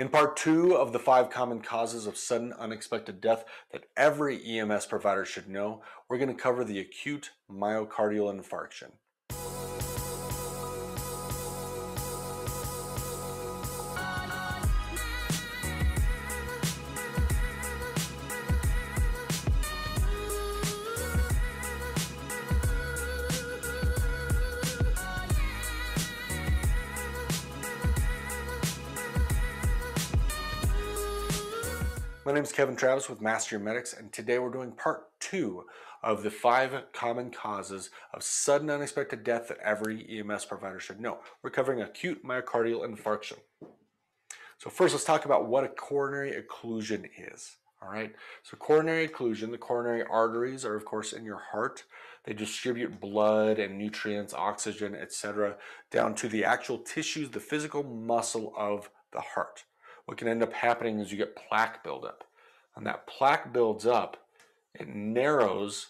In part 2 of the 5 common causes of sudden unexpected death that every EMS provider should know, we're going to cover the acute myocardial infarction. My name is Kevin Travis with Master Your Medics, and today we're doing part 2 of the 5 common causes of sudden unexpected death that every EMS provider should know. We're covering acute myocardial infarction. So first, let's talk about what a coronary occlusion is. All right. So coronary occlusion, the coronary arteries are, of course, in your heart. They distribute blood and nutrients, oxygen, etc., down to the actual tissues, the physical muscle of the heart. What can end up happening is you get plaque buildup. And that plaque builds up, it narrows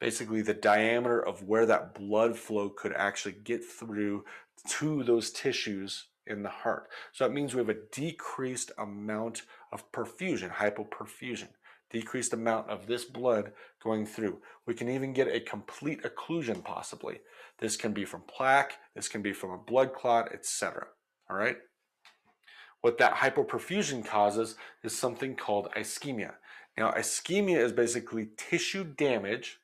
basically the diameter of where that blood flow could actually get through to those tissues in the heart. So that means we have a decreased amount of perfusion, hypoperfusion, decreased amount of this blood going through. We can even get a complete occlusion possibly. This can be from plaque, this can be from a blood clot, etc. All right? What that hypoperfusion causes is something called ischemia. Now, ischemia is basically tissue damage,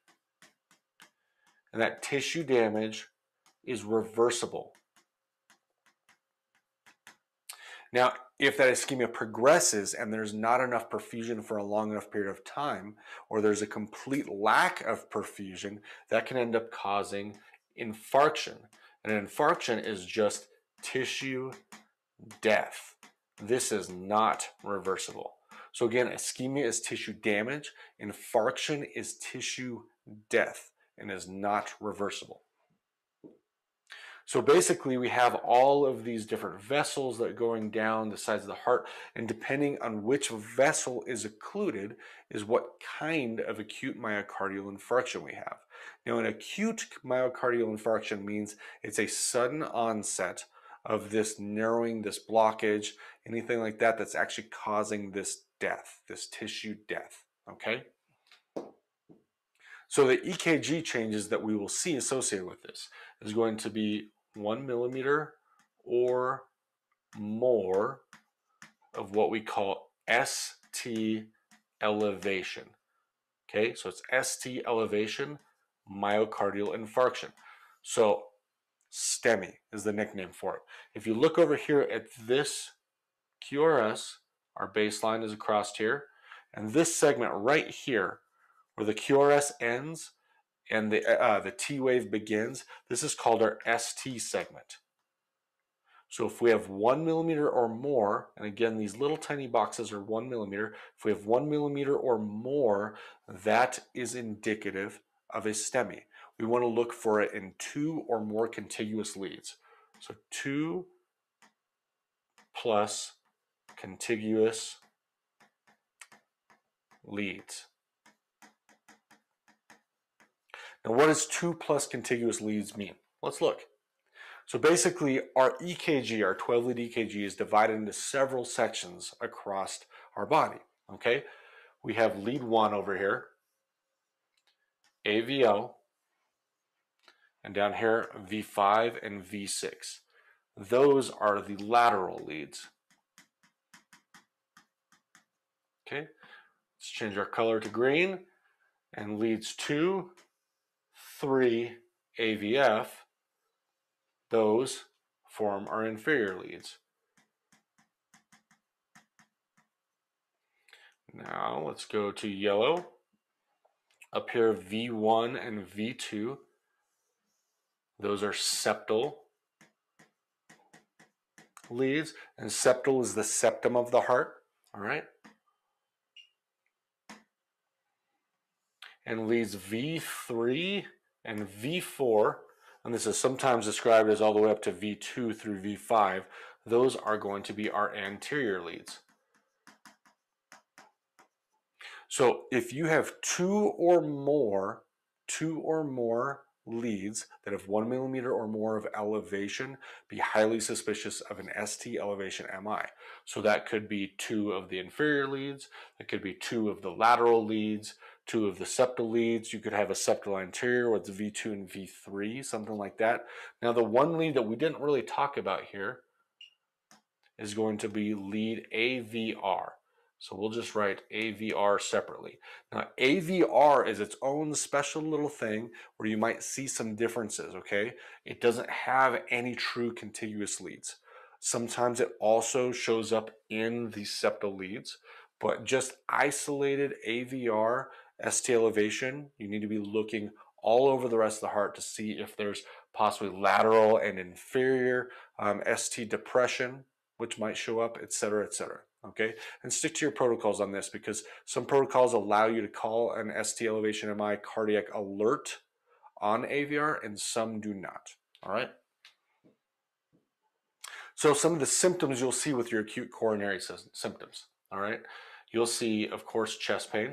and that tissue damage is reversible. Now, if that ischemia progresses and there's not enough perfusion for a long enough period of time, or there's a complete lack of perfusion, that can end up causing infarction. And an infarction is just tissue death. This is not reversible. So again, ischemia is tissue damage, infarction is tissue death, and is not reversible. So basically, we have all of these different vessels that are going down the sides of the heart, and depending on which vessel is occluded is what kind of acute myocardial infarction we have. Now, an acute myocardial infarction means it's a sudden onset of this narrowing, this blockage, anything like that that's actually causing this death, this tissue death, okay? So the EKG changes that we will see associated with this is going to be 1 millimeter or more of what we call ST elevation, okay? So it's ST elevation myocardial infarction. So STEMI is the nickname for it. If you look over here at this QRS, our baseline is across here, and this segment right here where the QRS ends and the T wave begins, this is called our ST segment. So if we have 1 millimeter or more, and again these little tiny boxes are 1 millimeter, if we have 1 millimeter or more, that is indicative of a STEMI. We want to look for it in 2 or more contiguous leads. So 2 plus contiguous leads. Now, what does 2 plus contiguous leads mean? Let's look. So basically, our EKG, our 12-lead EKG, is divided into several sections across our body, okay? We have lead 1 over here, AVL, and down here, V5 and V6. Those are the lateral leads. Okay, let's change our color to green. And leads 2, 3, AVF, those form our inferior leads. Now let's go to yellow. Up here, V1 and V2. Those are septal leads, and septal is the septum of the heart, all right? And leads V3 and V4, and this is sometimes described as all the way up to V2 through V5, those are going to be our anterior leads. So if you have two or more leads that have 1 millimeter or more of elevation be highly suspicious of an ST elevation MI. So that could be 2 of the inferior leads, that could be 2 of the lateral leads, 2 of the septal leads. You could have a septal anterior with V2 and V3, something like that. Now the one lead that we didn't really talk about here is going to be lead AVR. So we'll just write AVR separately. Now AVR is its own special little thing where you might see some differences, okay? It doesn't have any true contiguous leads. Sometimes it also shows up in the septal leads, but just isolated AVR, ST elevation, you need to be looking all over the rest of the heart to see if there's possibly lateral and inferior ST depression, which might show up, et cetera, et cetera. Okay, and stick to your protocols on this, because some protocols allow you to call an ST elevation MI cardiac alert on AVR and some do not. All right. So some of the symptoms you'll see with your acute coronary symptoms. All right. You'll see, of course, chest pain.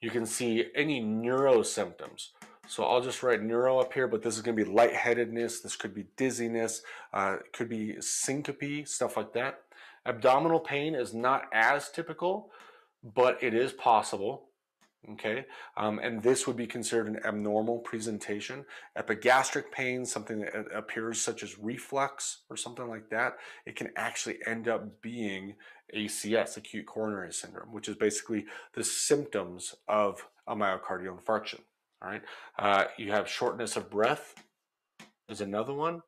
You can see any neuro symptoms. So I'll just write neuro up here, but this is going to be lightheadedness, this could be dizziness, it could be syncope, stuff like that. Abdominal pain is not as typical, but it is possible, okay? And this would be considered an abnormal presentation. Epigastric pain, something that appears such as reflux or something like that, it can actually end up being ACS, acute coronary syndrome, which is basically the symptoms of a myocardial infarction. All right, you have shortness of breath is another one.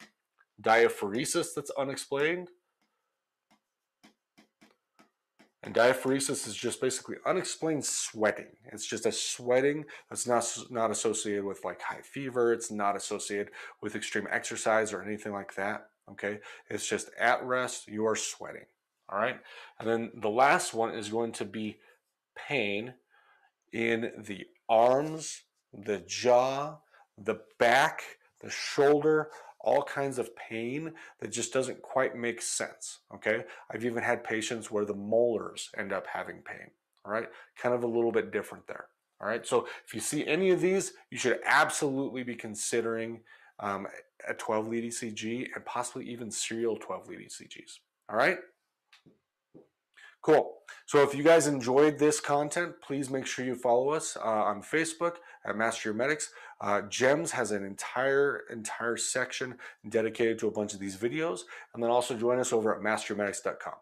Diaphoresis that's unexplained. And diaphoresis is just basically unexplained sweating. It's just a sweating that's not associated with like high fever. It's not associated with extreme exercise or anything like that, okay? It's just at rest, you are sweating, all right? And then the last one is going to be pain in the arms, the jaw, the back, the shoulder, all kinds of pain that just doesn't quite make sense, okay? I've even had patients where the molars end up having pain, all right? Kind of a little bit different there, all right? So if you see any of these, you should absolutely be considering a 12-lead ECG and possibly even serial 12-lead ECGs, all right? Cool. So if you guys enjoyed this content, please make sure you follow us on Facebook at Master Your Medics. JEMS has an entire section dedicated to a bunch of these videos. And then also join us over at MasterYourMedics.com.